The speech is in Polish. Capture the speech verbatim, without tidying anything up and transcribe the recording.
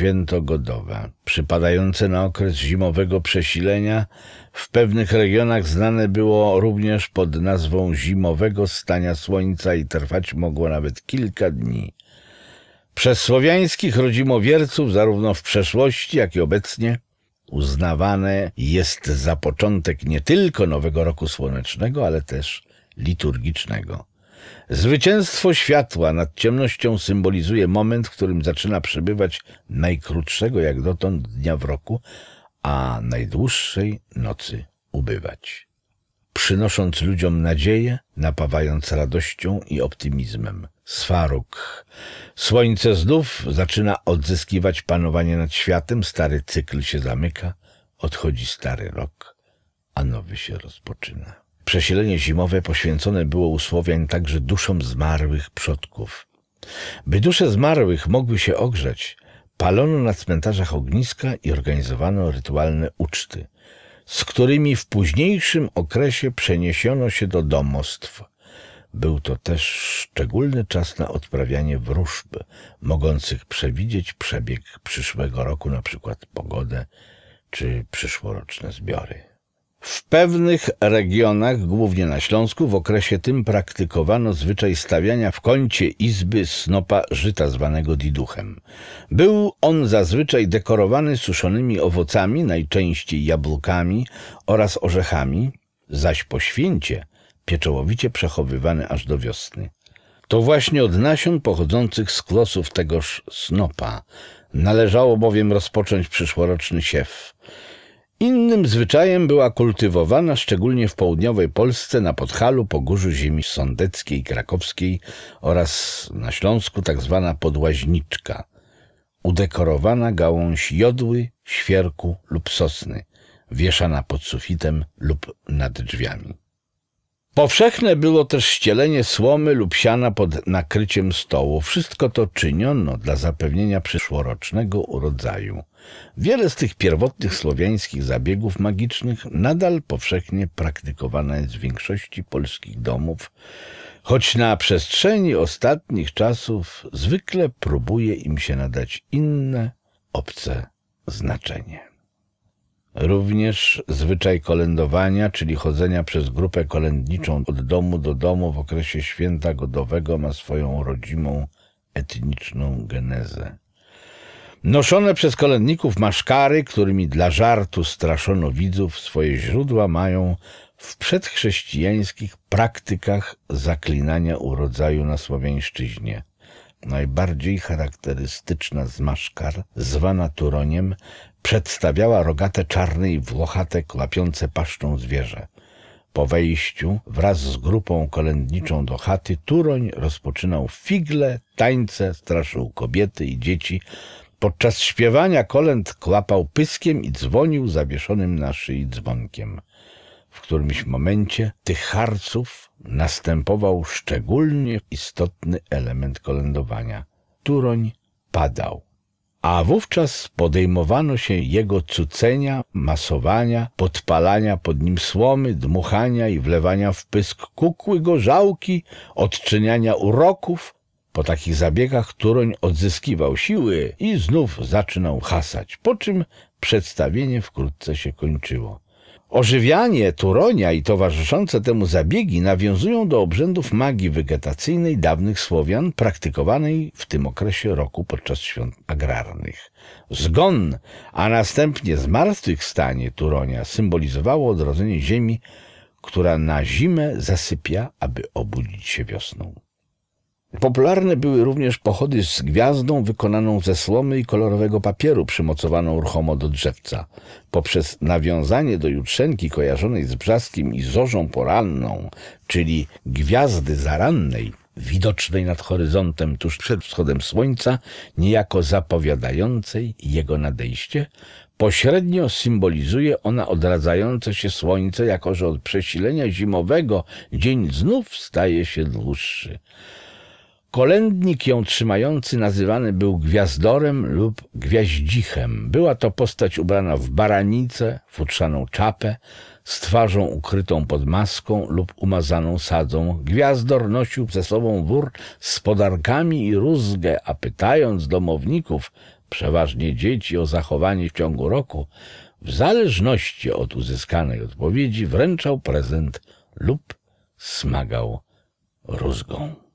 święto godowe, przypadające na okres zimowego przesilenia, w pewnych regionach znane było również pod nazwą zimowego stania słońca i trwać mogło nawet kilka dni. Przez słowiańskich rodzimowierców zarówno w przeszłości, jak i obecnie uznawane jest za początek nie tylko nowego roku słonecznego, ale też liturgicznego. Zwycięstwo światła nad ciemnością symbolizuje moment, w którym zaczyna przybywać najkrótszego jak dotąd dnia w roku, a najdłuższej nocy ubywać, przynosząc ludziom nadzieję, napawając radością i optymizmem. Swaróg. Słońce znów zaczyna odzyskiwać panowanie nad światem, stary cykl się zamyka, odchodzi stary rok, a nowy się rozpoczyna. Przesilenie zimowe poświęcone było u Słowian także duszom zmarłych przodków. By dusze zmarłych mogły się ogrzeć, palono na cmentarzach ogniska i organizowano rytualne uczty, z którymi w późniejszym okresie przeniesiono się do domostw. Był to też szczególny czas na odprawianie wróżb, mogących przewidzieć przebieg przyszłego roku, na przykład pogodę czy przyszłoroczne zbiory. W pewnych regionach, głównie na Śląsku, w okresie tym praktykowano zwyczaj stawiania w kącie izby snopa żyta zwanego diduchem. Był on zazwyczaj dekorowany suszonymi owocami, najczęściej jabłkami oraz orzechami, zaś po święcie pieczołowicie przechowywany aż do wiosny. To właśnie od nasion pochodzących z klosów tegoż snopa należało bowiem rozpocząć przyszłoroczny siew. Innym zwyczajem była kultywowana, szczególnie w południowej Polsce, na Podhalu, Pogórzu, ziemi sądeckiej, krakowskiej oraz na Śląsku tak zwana podłaźniczka, udekorowana gałąź jodły, świerku lub sosny, wieszana pod sufitem lub nad drzwiami. Powszechne było też ścielenie słomy lub siana pod nakryciem stołu. Wszystko to czyniono dla zapewnienia przyszłorocznego urodzaju. Wiele z tych pierwotnych słowiańskich zabiegów magicznych nadal powszechnie praktykowane jest w większości polskich domów, choć na przestrzeni ostatnich czasów zwykle próbuje im się nadać inne, obce znaczenie. Również zwyczaj kolędowania, czyli chodzenia przez grupę kolędniczą od domu do domu w okresie święta godowego, ma swoją rodzimą etniczną genezę. Noszone przez kolędników maszkary, którymi dla żartu straszono widzów, swoje źródła mają w przedchrześcijańskich praktykach zaklinania urodzaju na słowiańszczyźnie. Najbardziej charakterystyczna z maszkar, zwana turoniem, przedstawiała rogate czarne i włochate, klapiące paszczą zwierzę. Po wejściu wraz z grupą kolędniczą do chaty turoń rozpoczynał figle, tańce, straszył kobiety i dzieci. Podczas śpiewania kolęd klapał pyskiem i dzwonił zawieszonym na szyi dzwonkiem. W którymś momencie tych harców następował szczególnie istotny element kolędowania. Turoń padał, a wówczas podejmowano się jego cucenia, masowania, podpalania pod nim słomy, dmuchania i wlewania w pysk kukły gorzałki, odczyniania uroków. Po takich zabiegach turoń odzyskiwał siły i znów zaczynał hasać, po czym przedstawienie wkrótce się kończyło. Ożywianie turonia i towarzyszące temu zabiegi nawiązują do obrzędów magii wegetacyjnej dawnych Słowian, praktykowanej w tym okresie roku podczas świąt agrarnych. Zgon, a następnie zmartwychwstanie turonia symbolizowało odrodzenie ziemi, która na zimę zasypia, aby obudzić się wiosną. Popularne były również pochody z gwiazdą wykonaną ze słomy i kolorowego papieru przymocowaną ruchomo do drzewca. Poprzez nawiązanie do jutrzenki kojarzonej z brzaskiem i zorzą poranną, czyli gwiazdy zarannej, widocznej nad horyzontem tuż przed wschodem słońca, niejako zapowiadającej jego nadejście, pośrednio symbolizuje ona odradzające się słońce, jako że od przesilenia zimowego dzień znów staje się dłuższy. Kolędnik ją trzymający nazywany był gwiazdorem lub gwiaździchem. Była to postać ubrana w baranicę, futrzaną czapę, z twarzą ukrytą pod maską lub umazaną sadzą. Gwiazdor nosił ze sobą wór z podarkami i rózgę, a pytając domowników, przeważnie dzieci, o zachowanie w ciągu roku, w zależności od uzyskanej odpowiedzi wręczał prezent lub smagał rózgą.